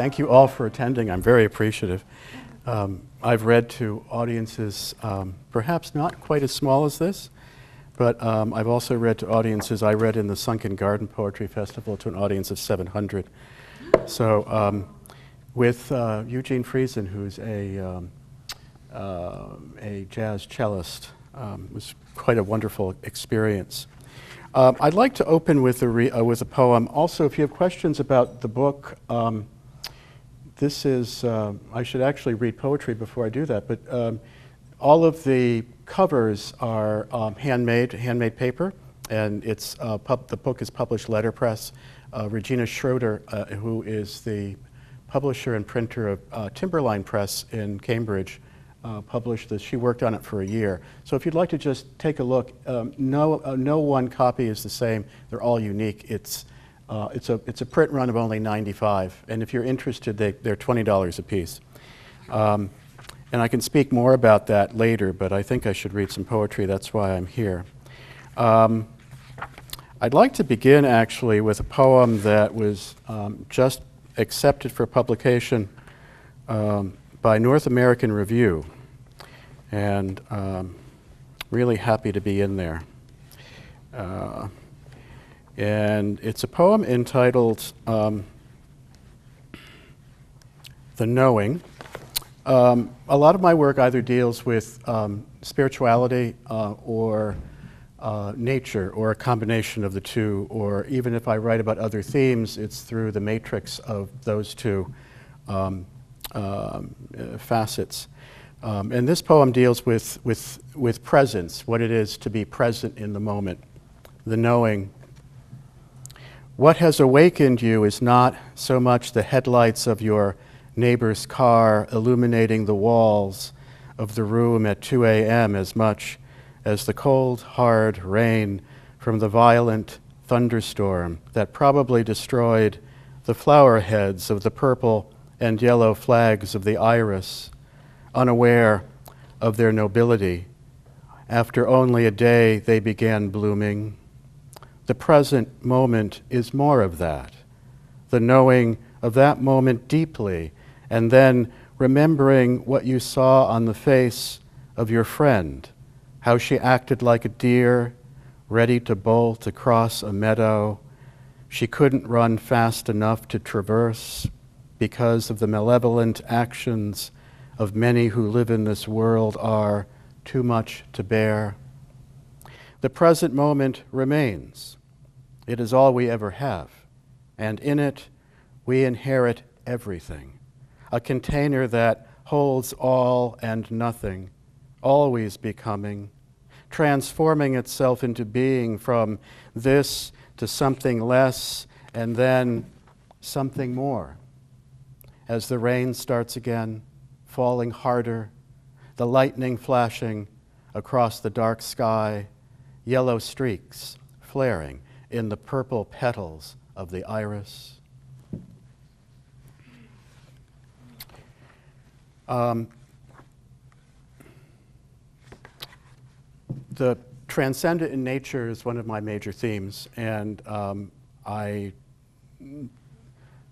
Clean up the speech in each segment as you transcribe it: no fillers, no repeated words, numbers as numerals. Thank you all for attending. I'm very appreciative. I've read to audiences perhaps not quite as small as this, but I've also read to audiences. I read in the Sunken Garden Poetry Festival to an audience of 700. So with Eugene Friesen, who's a jazz cellist, it was quite a wonderful experience. I'd like to open with a poem. Also, if you have questions about the book, this is, I should actually read poetry before I do that, but all of the covers are handmade paper, and it's, the book is published letterpress. Regina Schroeder, who is the publisher and printer of Timberline Press in Cambridge, published this. She worked on it for a year. So if you'd like to just take a look, no one copy is the same. They're all unique. It's a print run of only 95. And if you're interested, they're $20 a piece. And I can speak more about that later, but I think I should read some poetry. That's why I'm here. I'd like to begin actually with a poem that was just accepted for publication by North American Review, and really happy to be in there. And it's a poem entitled The Knowing. A lot of my work either deals with spirituality or nature, or a combination of the two, or even if I write about other themes, it's through the matrix of those two facets. And this poem deals with presence, what it is to be present in the moment, the knowing. What has awakened you is not so much the headlights of your neighbor's car illuminating the walls of the room at 2 a.m. as much as the cold, hard rain from the violent thunderstorm that probably destroyed the flower heads of the purple and yellow flags of the iris, unaware of their nobility. After only a day, they began blooming. The present moment is more of that, the knowing of that moment deeply, and then remembering what you saw on the face of your friend, how she acted like a deer, ready to bolt across a meadow. She couldn't run fast enough to traverse because of the malevolent actions of many who live in this world are too much to bear. The present moment remains. It is all we ever have, and in it we inherit everything, a container that holds all and nothing, always becoming, transforming itself into being from this to something less and then something more. As the rain starts again, falling harder, the lightning flashing across the dark sky, yellow streaks flaring in the purple petals of the iris. The transcendent in nature is one of my major themes, and I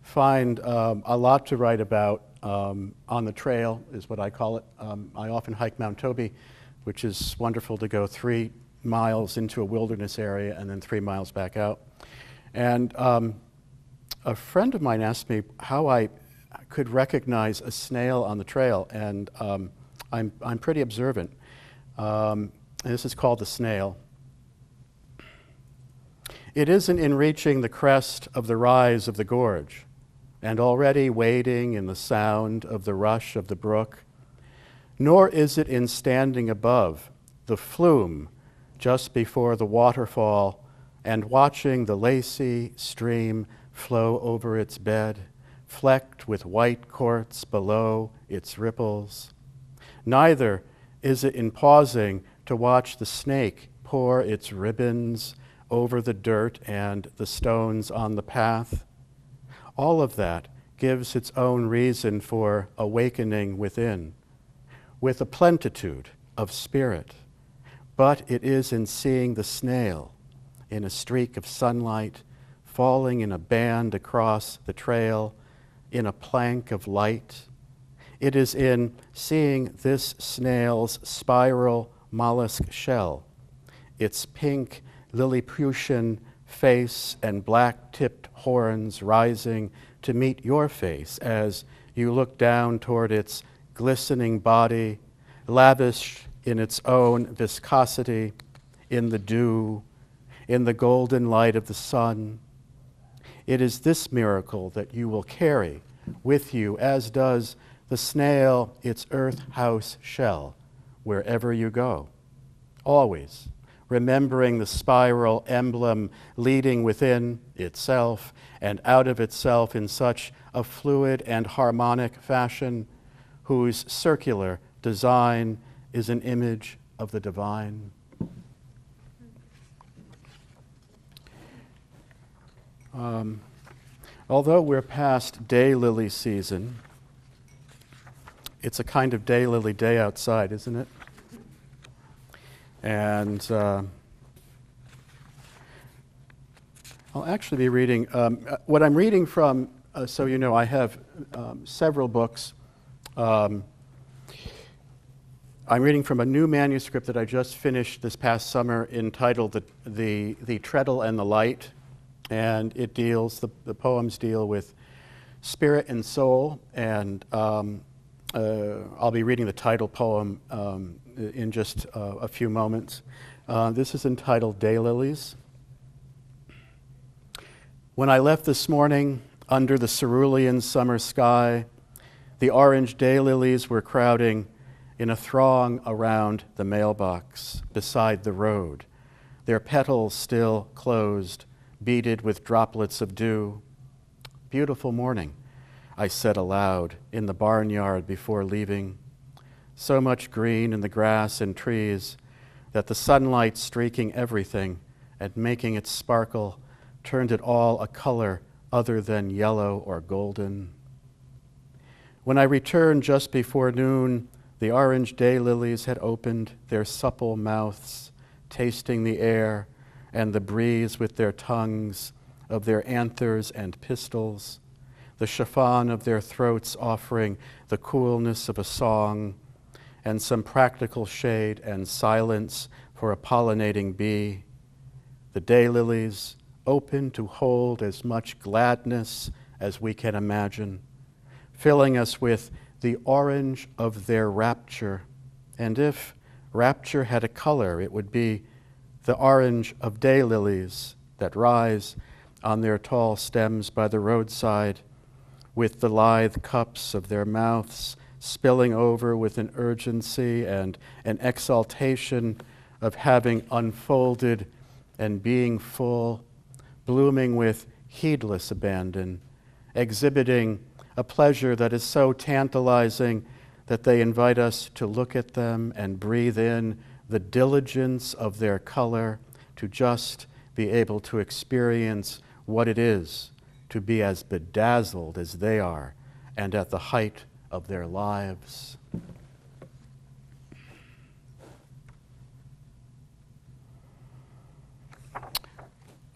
find a lot to write about on the trail, is what I call it. I often hike Mount Toby, which is wonderful to go 3 miles into a wilderness area and then 3 miles back out. And a friend of mine asked me how I could recognize a snail on the trail, and I'm pretty observant. And this is called the snail. It isn't in reaching the crest of the rise of the gorge, and already wading in the sound of the rush of the brook, nor is it in standing above the flume just before the waterfall and watching the lacy stream flow over its bed, flecked with white quartz below its ripples. Neither is it in pausing to watch the snake pour its ribbons over the dirt and the stones on the path. All of that gives its own reason for awakening within, with a plenitude of spirit. But it is in seeing the snail in a streak of sunlight falling in a band across the trail in a plank of light. It is in seeing this snail's spiral mollusk shell, its pink Lilliputian face and black-tipped horns rising to meet your face as you look down toward its glistening body, lavished in its own viscosity, in the dew, in the golden light of the sun. It is this miracle that you will carry with you, as does the snail its earth house shell, wherever you go, always remembering the spiral emblem leading within itself and out of itself in such a fluid and harmonic fashion, whose circular design is an image of the divine. Although we're past daylily season, it's a kind of daylily day outside, isn't it? And I'll actually be reading, what I'm reading from, so you know, I have several books. I'm reading from a new manuscript that I just finished this past summer entitled The Treadle and the Light. And it deals, the poems deal with spirit and soul, and I'll be reading the title poem in just a few moments. This is entitled Daylilies. When I left this morning, under the cerulean summer sky, the orange daylilies were crowding in a throng around the mailbox beside the road, their petals still closed, beaded with droplets of dew. Beautiful morning, I said aloud in the barnyard before leaving. So much green in the grass and trees that the sunlight streaking everything and making it sparkle turned it all a color other than yellow or golden. When I returned just before noon, the orange daylilies had opened their supple mouths, tasting the air and the breeze with their tongues, of their anthers and pistils, the chiffon of their throats offering the coolness of a song, and some practical shade and silence for a pollinating bee. The daylilies, open to hold as much gladness as we can imagine, filling us with the orange of their rapture. And if rapture had a color, it would be the orange of daylilies that rise on their tall stems by the roadside, with the lithe cups of their mouths spilling over with an urgency and an exaltation of having unfolded and being full, blooming with heedless abandon, exhibiting a pleasure that is so tantalizing that they invite us to look at them and breathe in the diligence of their color, to just be able to experience what it is to be as bedazzled as they are and at the height of their lives.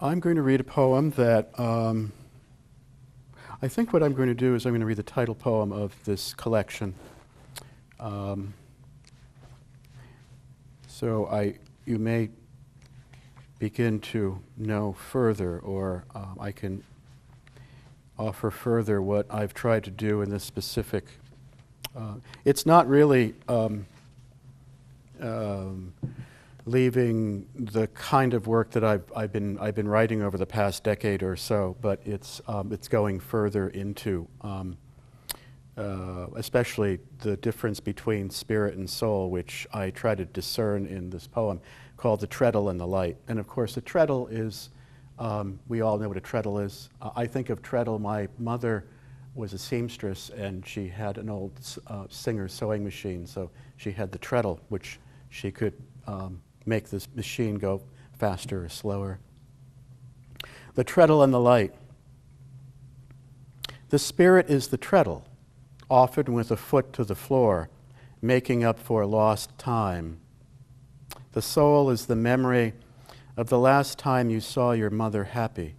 I'm going to read a poem that I think what I'm going to do is I'm going to read the title poem of this collection. So you may begin to know further, or I can offer further what I've tried to do in this specific. It's not really leaving the kind of work that I've been writing over the past decade or so, but it's going further into especially the difference between spirit and soul, which I try to discern in this poem called The Treadle and the Light. And of course, the treadle is, we all know what a treadle is. I think of treadle, my mother was a seamstress and she had an old Singer sewing machine, so she had the treadle, which she could make this machine go faster or slower. The Treadle and the Light. The spirit is the treadle, often with a foot to the floor, making up for lost time. The soul is the memory of the last time you saw your mother happy,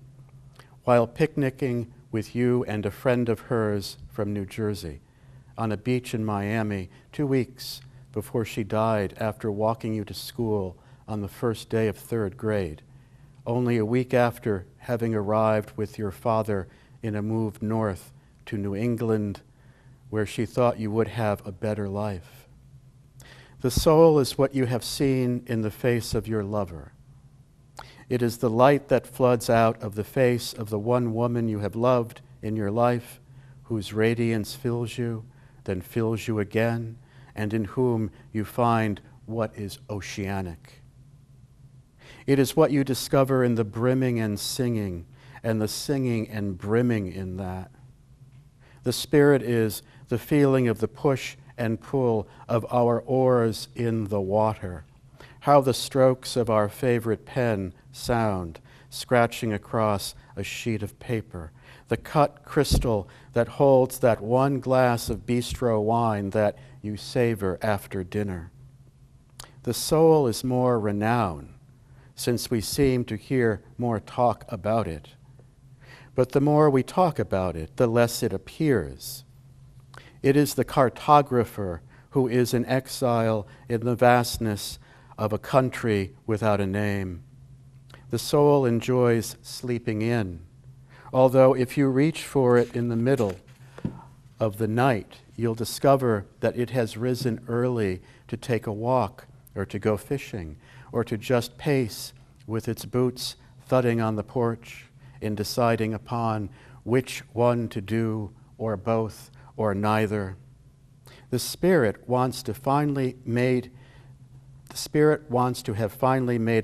while picnicking with you and a friend of hers from New Jersey on a beach in Miami 2 weeks before she died after walking you to school on the first day of third grade, only a week after having arrived with your father in a move north to New England, where she thought you would have a better life. The soul is what you have seen in the face of your lover. It is the light that floods out of the face of the one woman you have loved in your life, whose radiance fills you, then fills you again, and in whom you find what is oceanic. It is what you discover in the brimming and the singing and brimming in that. The spirit is the feeling of the push and pull of our oars in the water, how the strokes of our favorite pen sound, scratching across a sheet of paper, the cut crystal that holds that one glass of bistro wine that you savor after dinner. The soul is more renowned, since we seem to hear more talk about it. But the more we talk about it, the less it appears. It is the cartographer who is in exile in the vastness of a country without a name. The soul enjoys sleeping in, although if you reach for it in the middle of the night, you'll discover that it has risen early to take a walk or to go fishing or to just pace with its boots thudding on the porch in deciding upon which one to do, or both, or neither. The spirit wants to have finally made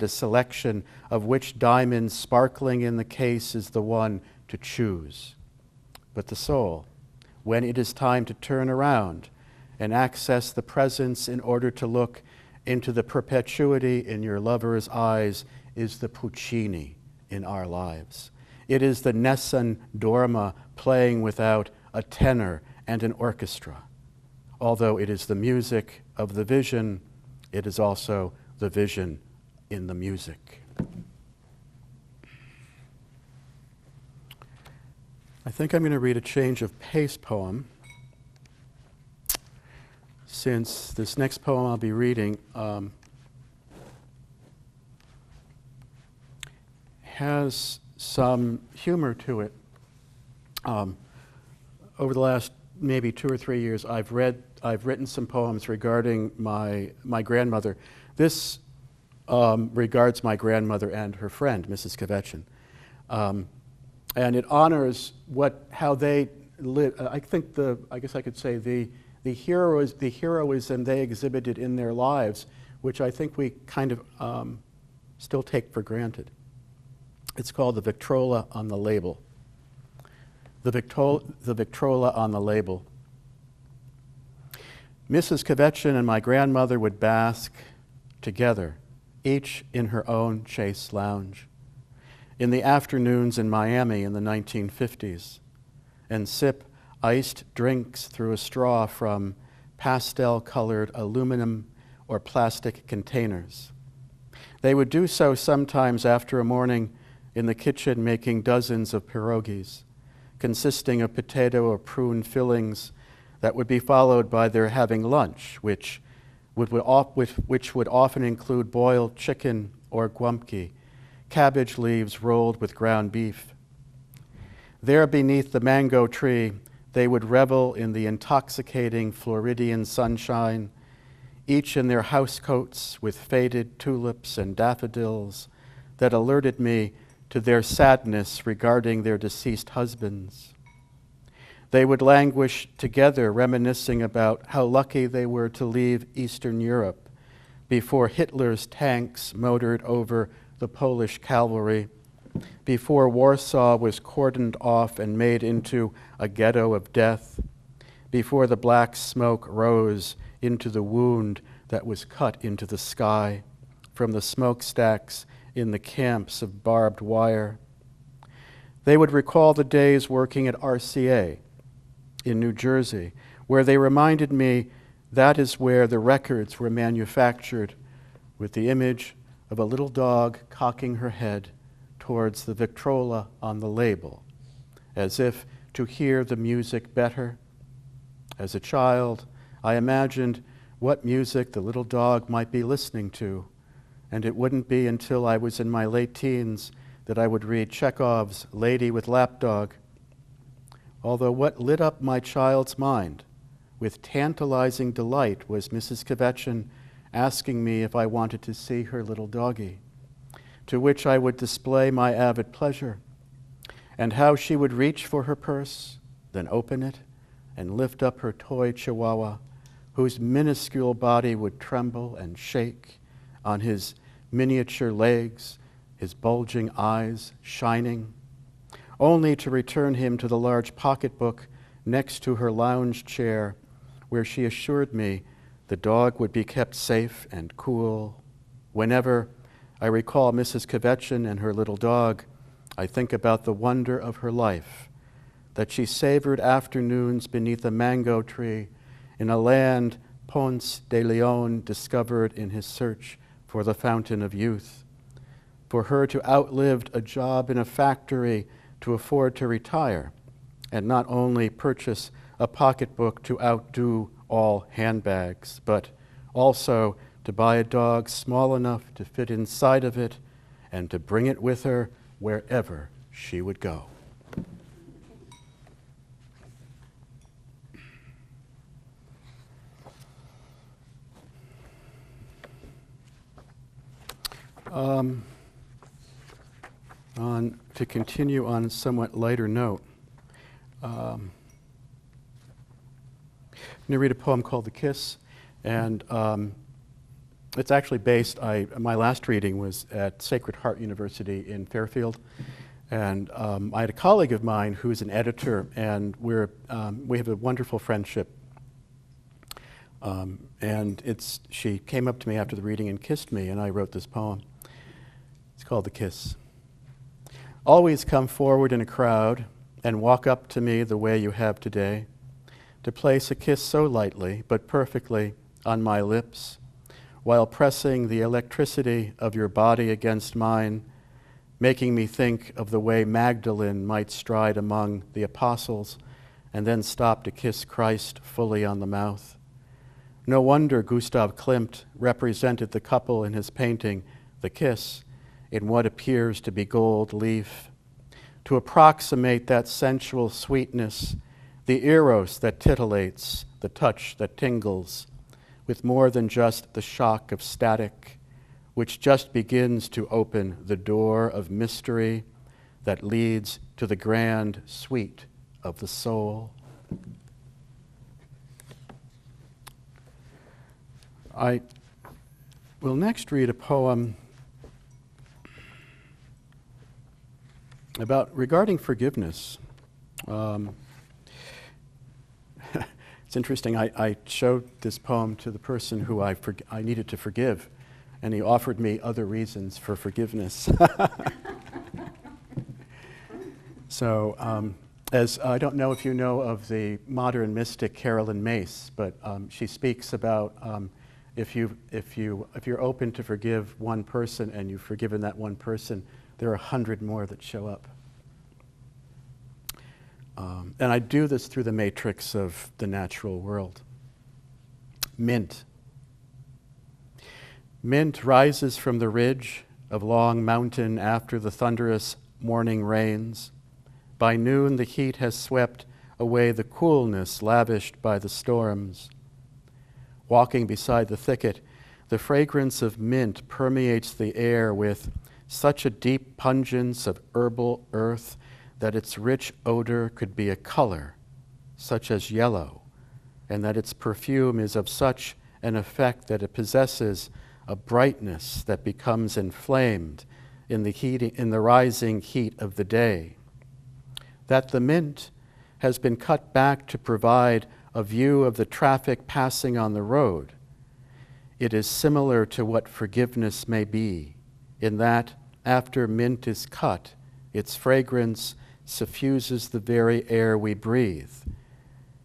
a selection of which diamond sparkling in the case is the one to choose. But the soul, when it is time to turn around and access the presence in order to look into the perpetuity in your lover's eyes, is the Puccini in our lives. It is the Nessun Dorma playing without a tenor and an orchestra. Although it is the music of the vision, it is also the vision in the music. I think I'm going to read a change of pace poem, since this next poem I'll be reading has some humor to it. Over the last maybe 2 or 3 years, I've written some poems regarding my grandmother. This regards my grandmother and her friend, Mrs. Kvetchin, and it honors how they lived. I guess I could say the heroism they exhibited in their lives, which I think we kind of still take for granted. It's called The Victrola on the Label. The Victrola on the Label. Mrs. Kvetchin and my grandmother would bask together, each in her own chaise lounge, in the afternoons in Miami in the 1950s, and sip iced drinks through a straw from pastel-colored aluminum or plastic containers. They would do so sometimes after a morning in the kitchen making dozens of pierogies, consisting of potato or prune fillings that would be followed by their having lunch, which would often include boiled chicken or guamki, cabbage leaves rolled with ground beef. There beneath the mango tree, they would revel in the intoxicating Floridian sunshine, each in their housecoats with faded tulips and daffodils that alerted me to their sadness regarding their deceased husbands. They would languish together, reminiscing about how lucky they were to leave Eastern Europe before Hitler's tanks motored over the Polish cavalry, before Warsaw was cordoned off and made into a ghetto of death, before the black smoke rose into the wound that was cut into the sky from the smokestacks in the camps of barbed wire. They would recall the days working at RCA in New Jersey, where they reminded me that is where the records were manufactured, with the image of a little dog cocking her head towards the Victrola on the label, as if to hear the music better. As a child, I imagined what music the little dog might be listening to, and it wouldn't be until I was in my late teens that I would read Chekhov's Lady with Lapdog. Although what lit up my child's mind with tantalizing delight was Mrs. Kvetchin asking me if I wanted to see her little doggie, to which I would display my avid pleasure, and how she would reach for her purse, then open it, and lift up her toy chihuahua, whose minuscule body would tremble and shake on his miniature legs, his bulging eyes shining, only to return him to the large pocketbook next to her lounge chair, where she assured me the dog would be kept safe and cool. Whenever I recall Mrs. Kvetchin and her little dog, I think about the wonder of her life, that she savored afternoons beneath a mango tree in a land Ponce de Leon discovered in his search for the fountain of youth. For her to outlive a job in a factory to afford to retire, and not only purchase a pocketbook to outdo all handbags, but also to buy a dog small enough to fit inside of it and to bring it with her wherever she would go. To continue on a somewhat lighter note, I'm going to read a poem called The Kiss, and it's actually based, my last reading was at Sacred Heart University in Fairfield, and I had a colleague of mine who is an editor, and we have a wonderful friendship, and she came up to me after the reading and kissed me, and I wrote this poem. It's called The Kiss. Always come forward in a crowd and walk up to me the way you have today, to place a kiss so lightly but perfectly on my lips, while pressing the electricity of your body against mine, making me think of the way Magdalene might stride among the apostles and then stop to kiss Christ fully on the mouth. No wonder Gustav Klimt represented the couple in his painting, The Kiss, in what appears to be gold leaf. To approximate that sensual sweetness, the eros that titillates, the touch that tingles, with more than just the shock of static, which just begins to open the door of mystery that leads to the grand suite of the soul. I will next read a poem regarding forgiveness. It's interesting, I showed this poem to the person who I needed to forgive, and he offered me other reasons for forgiveness. So, as I don't know if you know of the modern mystic Carolyn Mace, but she speaks about if you're open to forgive one person and you've forgiven that one person, there are 100 more that show up. And I do this through the matrix of the natural world. Mint. Mint rises from the ridge of Long Mountain after the thunderous morning rains. By noon, the heat has swept away the coolness lavished by the storms. Walking beside the thicket, the fragrance of mint permeates the air with such a deep pungence of herbal earth that its rich odor could be a color, such as yellow, and that its perfume is of such an effect that it possesses a brightness that becomes inflamed in the rising heat of the day. That the mint has been cut back to provide a view of the traffic passing on the road. It is similar to what forgiveness may be, in that after mint is cut, its fragrance suffuses the very air we breathe,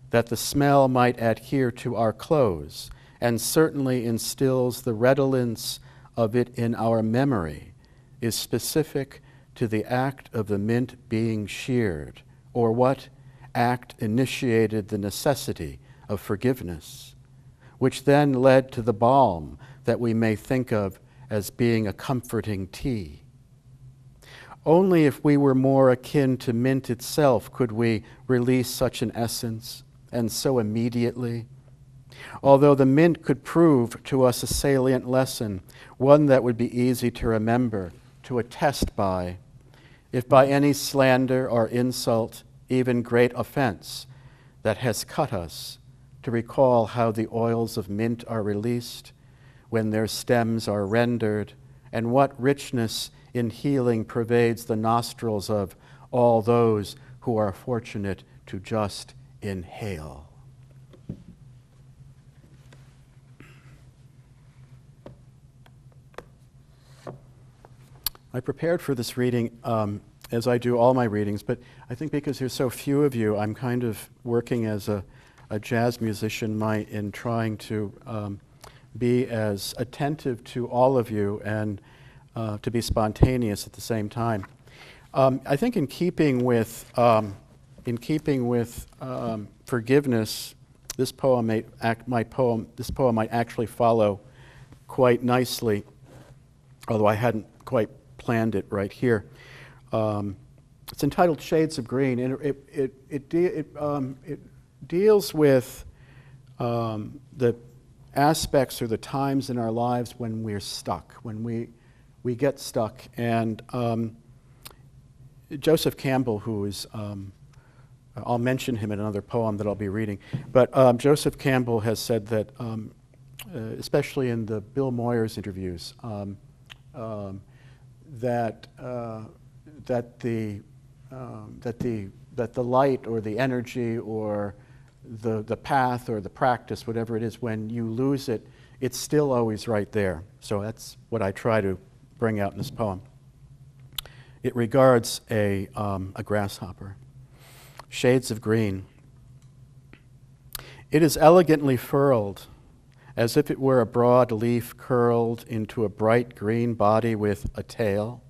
that the smell might adhere to our clothes, and certainly instills the redolence of it in our memory, is specific to the act of the mint being sheared or what act initiated the necessity of forgiveness, which then led to the balm that we may think of as being a comforting tea. Only if we were more akin to mint itself could we release such an essence, and so immediately. Although the mint could prove to us a salient lesson, one that would be easy to remember, to attest by, if by any slander or insult, even great offense, that has cut us, to recall how the oils of mint are released, when their stems are rendered, and what richness in healing pervades the nostrils of all those who are fortunate to just inhale. I prepared for this reading as I do all my readings, but I think because there's so few of you, I'm kind of working as a jazz musician might in trying to be as attentive to all of you and to be spontaneous at the same time. I think in keeping with forgiveness, this poem might actually follow quite nicely, although I hadn't quite planned it right here. It's entitled Shades of Green, and it deals with the aspects or the times in our lives when we're stuck, when we get stuck. And Joseph Campbell, who is, I'll mention him in another poem that I'll be reading, but Joseph Campbell has said that, especially in the Bill Moyers interviews, that the light or the energy or the path or the practice, whatever it is, when you lose it, it's still always right there. So that's what I try to bring out in this poem. It regards a grasshopper. Shades of green. It is elegantly furled, as if it were a broad leaf curled into a bright green body with a tail.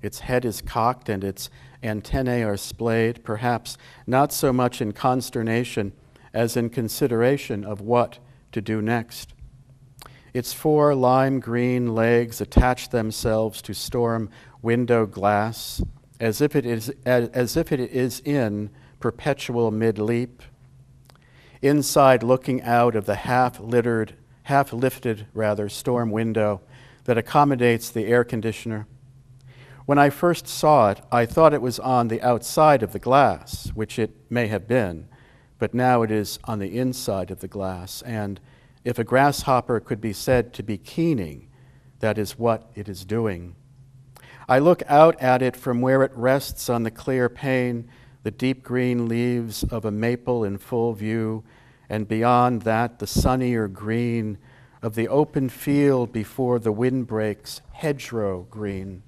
Its head is cocked and its antennae are splayed, perhaps not so much in consternation as in consideration of what to do next. Its four lime-green legs attach themselves to storm window glass, as if it is in perpetual mid-leap. Inside, looking out of the half-littered, half-lifted, rather, storm window that accommodates the air conditioner. When I first saw it, I thought it was on the outside of the glass, which it may have been, but now it is on the inside of the glass, and if a grasshopper could be said to be keening, that is what it is doing. I look out at it from where it rests on the clear pane, the deep green leaves of a maple in full view, and beyond that the sunnier green of the open field before the wind breaks, hedgerow green.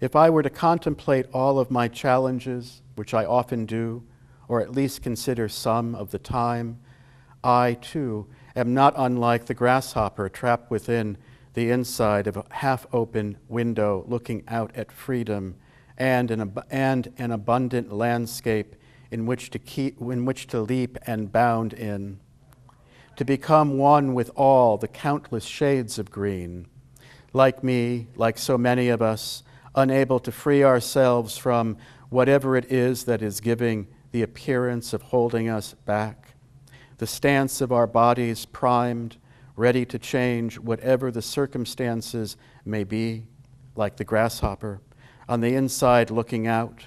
If I were to contemplate all of my challenges, which I often do, or at least consider some of the time, I, too, am not unlike the grasshopper trapped within the inside of a half-open window looking out at freedom and an abundant landscape in which to leap and bound in, to become one with all the countless shades of green. Like me, like so many of us, unable to free ourselves from whatever it is that is giving the appearance of holding us back, the stance of our bodies primed, ready to change whatever the circumstances may be, like the grasshopper, on the inside looking out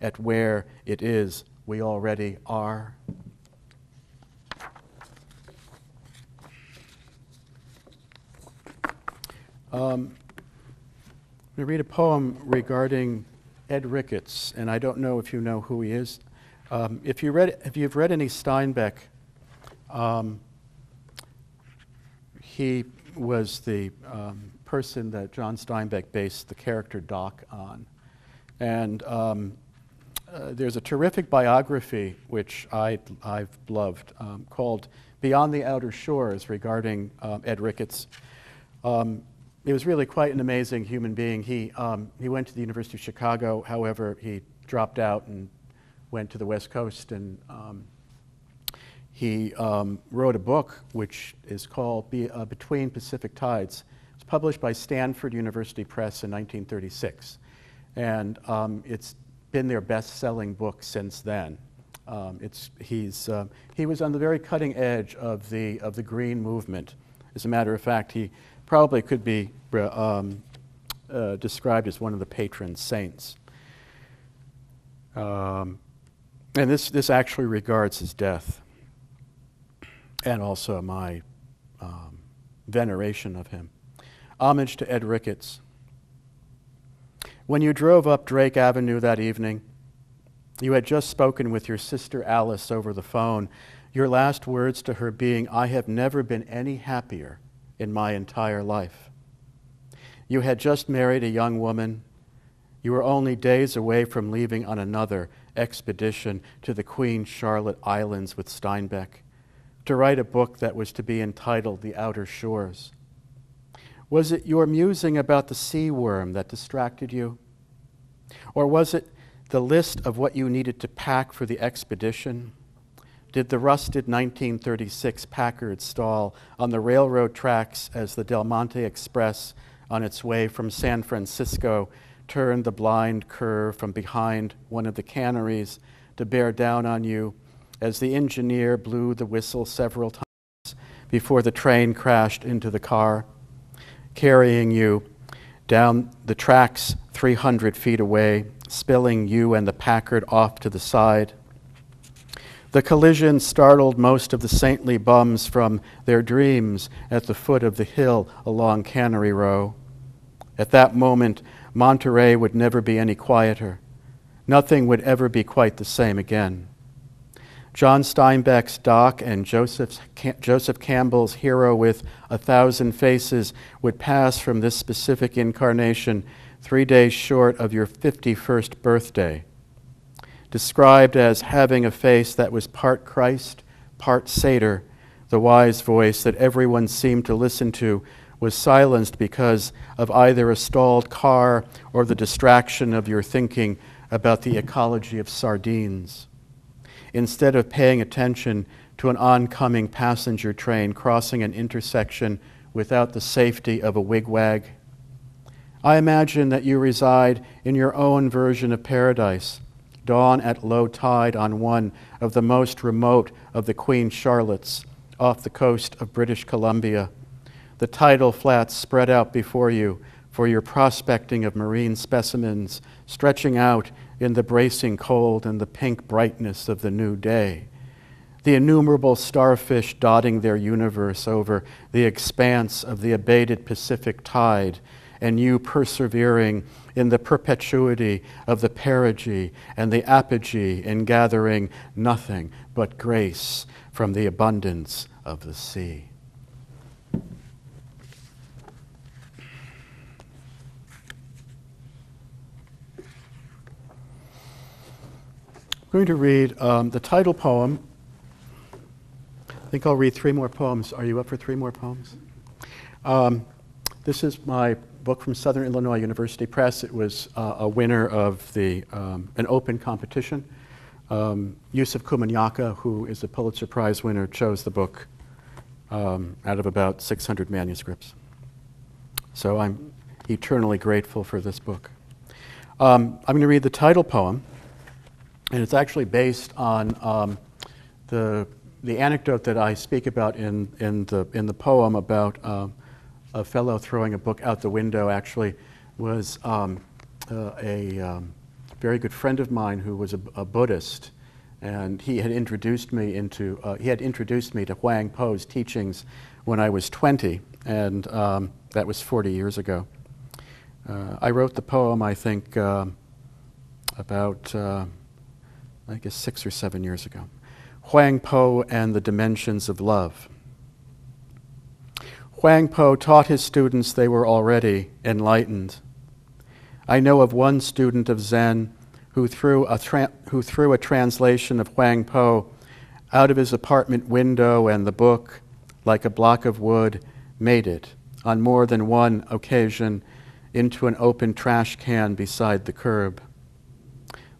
at where it is we already are. I'm going to read a poem regarding Ed Ricketts, and I don't know if you know who he is. If you've read any Steinbeck, he was the person that John Steinbeck based the character Doc on. And there's a terrific biography, which I've loved, called Beyond the Outer Shores, regarding Ed Ricketts. He was really quite an amazing human being. He went to the University of Chicago. However, he dropped out and went to the West Coast, and he wrote a book which is called Between Pacific Tides. It's published by Stanford University Press in 1936, and it's been their best-selling book since then. He was on the very cutting edge of the green movement. As a matter of fact, he probably could be described as one of the patron saints. And this actually regards his death, and also my veneration of him. Homage to Ed Ricketts. When you drove up Drake Avenue that evening, you had just spoken with your sister Alice over the phone, your last words to her being, "I have never been any happier in my entire life." You had just married a young woman. You were only days away from leaving on another expedition to the Queen Charlotte Islands with Steinbeck to write a book that was to be entitled The Outer Shores. Was it your musing about the sea worm that distracted you? Or was it the list of what you needed to pack for the expedition? Did the rusted 1936 Packard stall on the railroad tracks as the Del Monte Express on its way from San Francisco turned the blind curve from behind one of the canneries to bear down on you as the engineer blew the whistle several times before the train crashed into the car, carrying you down the tracks 300 feet away, spilling you and the Packard off to the side? The collision startled most of the saintly bums from their dreams at the foot of the hill along Cannery Row. At that moment, Monterey would never be any quieter. Nothing would ever be quite the same again. John Steinbeck's Doc and Joseph Campbell's hero with A Thousand Faces would pass from this specific incarnation 3 days short of your 51st birthday. Described as having a face that was part Christ, part satyr, the wise voice that everyone seemed to listen to was silenced because of either a stalled car or the distraction of your thinking about the ecology of sardines. Instead of paying attention to an oncoming passenger train crossing an intersection without the safety of a wigwag, I imagine that you reside in your own version of paradise, dawn at low tide on one of the most remote of the Queen Charlottes off the coast of British Columbia, the tidal flats spread out before you for your prospecting of marine specimens stretching out in the bracing cold and the pink brightness of the new day, the innumerable starfish dotting their universe over the expanse of the abated Pacific tide, and you persevering in the perpetuity of the perigee and the apogee in gathering nothing but grace from the abundance of the sea. I'm going to read the title poem. I think I'll read three more poems. Are you up for three more poems? This is my book from Southern Illinois University Press. It was a winner of an open competition. Yusuf Kumanyaka, who is a Pulitzer Prize winner, chose the book out of about 600 manuscripts. So I'm eternally grateful for this book. I'm going to read the title poem, and it's actually based on the anecdote that I speak about in the poem about a fellow throwing a book out the window. Actually was very good friend of mine who was a Buddhist, and he had introduced me to Huang Po's teachings when I was 20, and that was 40 years ago. I wrote the poem, I think, about I guess 6 or 7 years ago. Huang Po and the Dimensions of Love. Huang Po taught his students they were already enlightened. I know of one student of Zen who threw a translation of Huang Po out of his apartment window, and the book, like a block of wood, made it, on more than one occasion, into an open trash can beside the curb.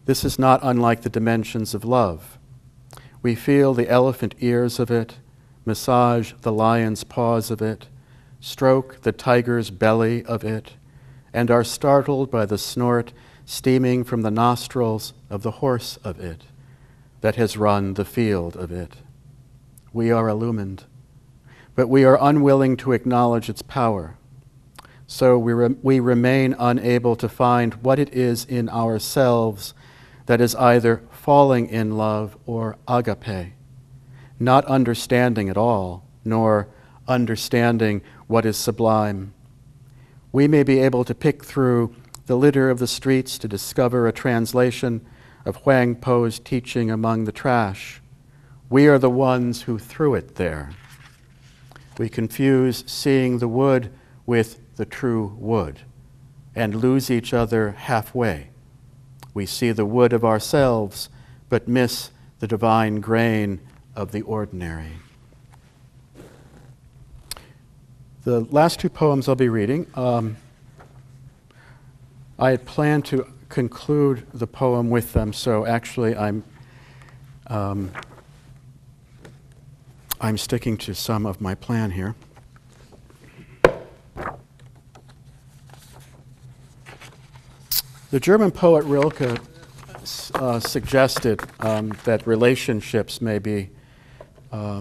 This is not unlike the dimensions of love. We feel the elephant ears of it, massage the lion's paws of it, stroke the tiger's belly of it, and are startled by the snort steaming from the nostrils of the horse of it that has run the field of it. We are illumined, but we are unwilling to acknowledge its power. So we remain unable to find what it is in ourselves that is either falling in love or agape, not understanding at all, nor understanding what is sublime. We may be able to pick through the litter of the streets to discover a translation of Huang Po's teaching among the trash. We are the ones who threw it there. We confuse seeing the wood with the true wood and lose each other halfway. We see the wood of ourselves, but miss the divine grain of the ordinary. The last two poems I'll be reading, I had planned to conclude the poem with them, so actually I'm sticking to some of my plan here. The German poet Rilke suggested that relationships may be, I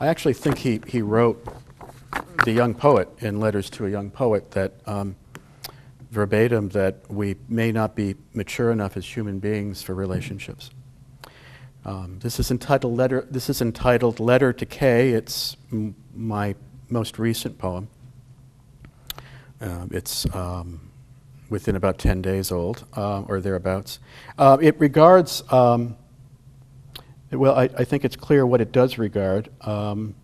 actually think he wrote The Young Poet in Letters to a Young Poet that verbatim, that we may not be mature enough as human beings for relationships. This is entitled Letter to K. It's my most recent poem. It's within about 10 days old, or thereabouts. It regards, well, I think it's clear what it does regard, and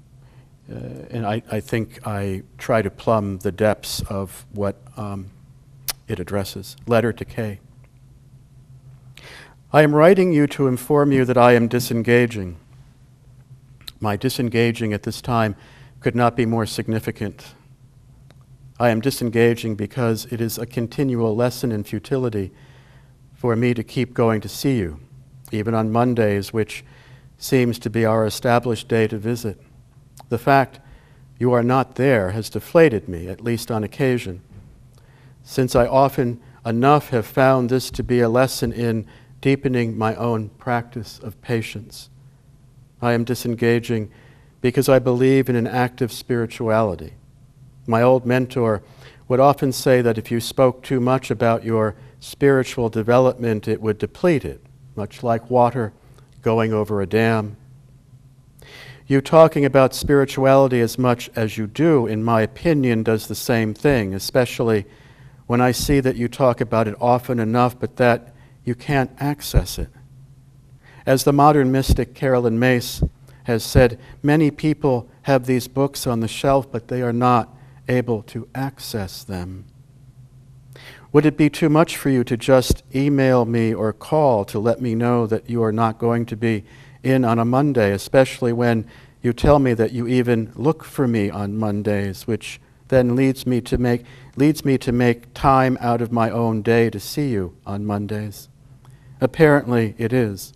I think I try to plumb the depths of what it addresses. Letter to K. I am writing you to inform you that I am disengaging. My disengaging at this time could not be more significant. I am disengaging because it is a continual lesson in futility for me to keep going to see you, even on Mondays, which seems to be our established day to visit. The fact you are not there has deflated me, at least on occasion, since I often enough have found this to be a lesson in deepening my own practice of patience. I am disengaging because I believe in an active spirituality. My old mentor would often say that if you spoke too much about your spiritual development, it would deplete it, much like water going over a dam. You talking about spirituality as much as you do, in my opinion, does the same thing, especially when I see that you talk about it often enough, but that you can't access it. As the modern mystic Carolyn Mace has said, many people have these books on the shelf, but they are not able to access them. Would it be too much for you to just email me or call to let me know that you are not going to be in on a Monday, especially when you tell me that you even look for me on Mondays, which then leads me to make time out of my own day to see you on Mondays? Apparently it is.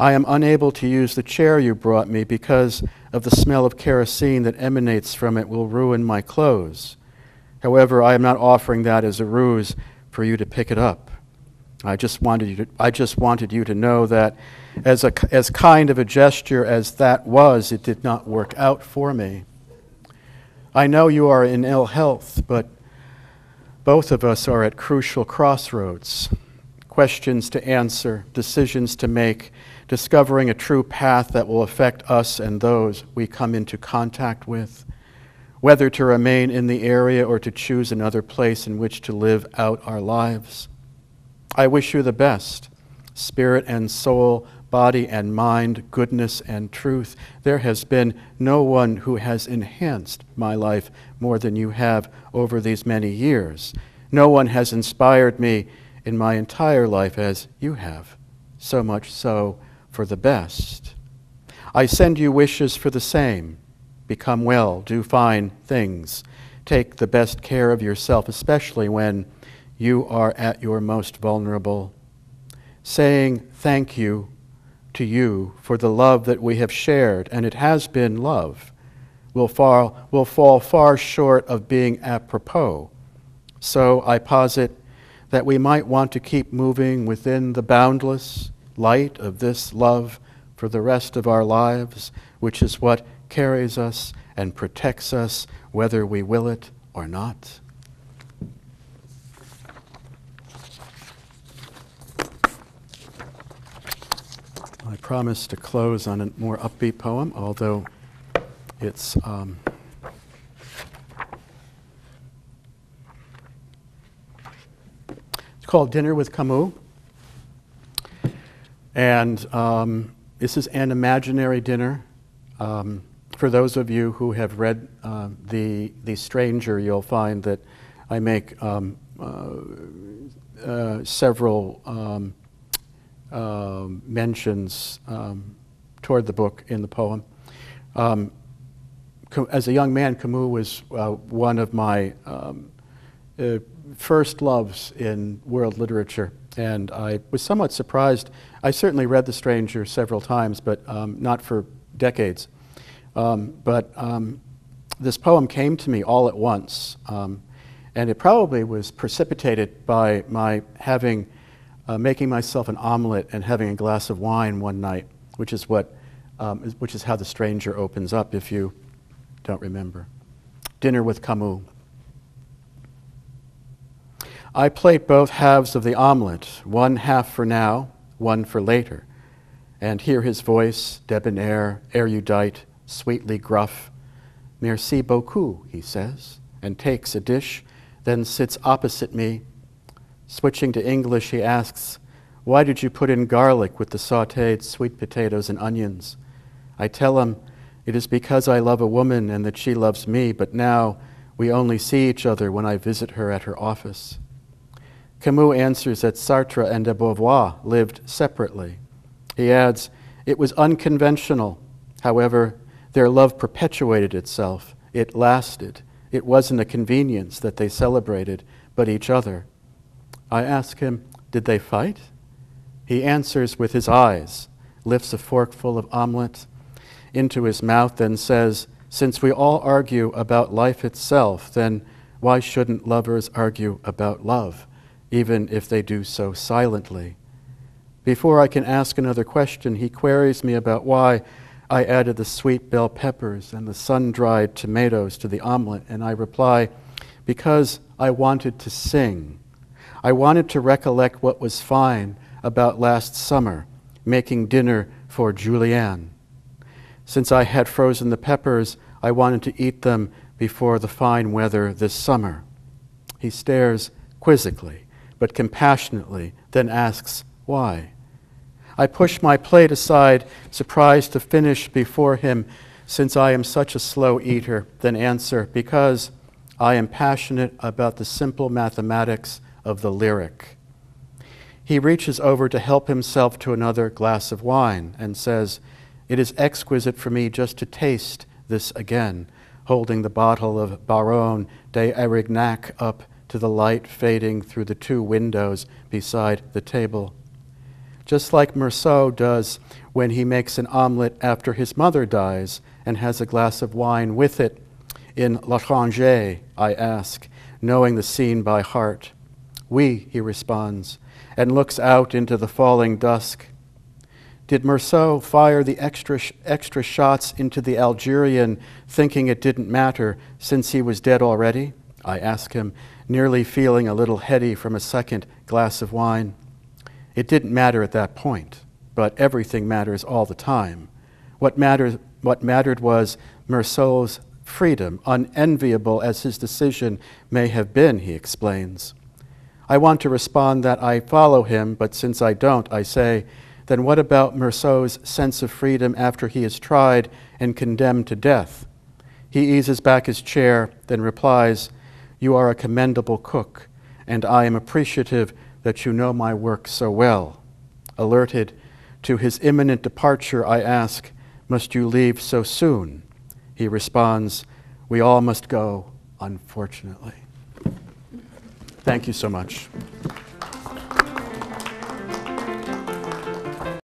I am unable to use the chair you brought me because of the smell of kerosene that emanates from it will ruin my clothes. However, I am not offering that as a ruse for you to pick it up. I just wanted you to know that as kind of a gesture as that was, it did not work out for me. I know you are in ill health, but both of us are at crucial crossroads. Questions to answer, decisions to make, discovering a true path that will affect us and those we come into contact with, whether to remain in the area or to choose another place in which to live out our lives. I wish you the best, spirit and soul, body and mind, goodness and truth. There has been no one who has enhanced my life more than you have over these many years. No one has inspired me in my entire life as you have, so much so for the best. I send you wishes for the same. Become well, do fine things. Take the best care of yourself, especially when you are at your most vulnerable. saying thank you to you for the love that we have shared, and it has been love, will fall far short of being apropos. So I posit that we might want to keep moving within the boundless light of this love for the rest of our lives, which is what carries us and protects us, whether we will it or not. I promise to close on a more upbeat poem, although it's called Dinner with Camus, and this is an imaginary dinner. For those of you who have read The Stranger, you'll find that I make several mentions toward the book in the poem. As a young man, Camus was one of my first loves in world literature, and I was somewhat surprised. I certainly read The Stranger several times, but not for decades. This poem came to me all at once, and it probably was precipitated by my having, making myself an omelet and having a glass of wine one night, which is what, which is how The Stranger opens up, if you don't remember. Dinner with Camus. I plate both halves of the omelet, one half for now, one for later, and hear his voice, debonair, erudite, sweetly gruff. Merci beaucoup, he says, and takes a dish, then sits opposite me. Switching to English, he asks, "Why did you put in garlic with the sautéed sweet potatoes and onions?" I tell him, "It is because I love a woman and that she loves me, but now we only see each other when I visit her at her office." Camus answers that Sartre and de Beauvoir lived separately. He adds, "It was unconventional. However, their love perpetuated itself. It lasted. It wasn't a convenience that they celebrated, but each other." I ask him, "Did they fight?" He answers with his eyes, lifts a forkful of omelet into his mouth, and says, "Since we all argue about life itself, then why shouldn't lovers argue about love, even if they do so silently?" Before I can ask another question, he queries me about why I added the sweet bell peppers and the sun-dried tomatoes to the omelet, and I reply, "Because I wanted to sing. I wanted to recollect what was fine about last summer, making dinner for Julianne. Since I had frozen the peppers, I wanted to eat them before the fine weather this summer." He stares quizzically, but compassionately, then asks, "Why?" I push my plate aside, surprised to finish before him, since I am such a slow eater, then answer, "Because I am passionate about the simple mathematics of the lyric." He reaches over to help himself to another glass of wine and says, "It is exquisite for me just to taste this again," holding the bottle of Baron de Arignac up to the light fading through the two windows beside the table. Just like Mursault does when he makes an omelet after his mother dies and has a glass of wine with it. "In La Rangée," I ask, knowing the scene by heart. "Oui," he responds, and looks out into the falling dusk. Did Mursault fire the extra shots into the Algerian, thinking it didn't matter since he was dead already? I ask him, nearly feeling a little heady from a second glass of wine. It didn't matter at that point, but everything matters all the time. What mattered was Mursault's freedom, unenviable as his decision may have been, he explains. I want to respond that I follow him, but since I don't, I say, "Then what about Mursault's sense of freedom after he is tried and condemned to death?" He eases back his chair, then replies, "You are a commendable cook, and I am appreciative that you know my work so well." Alerted to his imminent departure, I ask, "Must you leave so soon?" He responds, "We all must go, unfortunately." Thank you so much.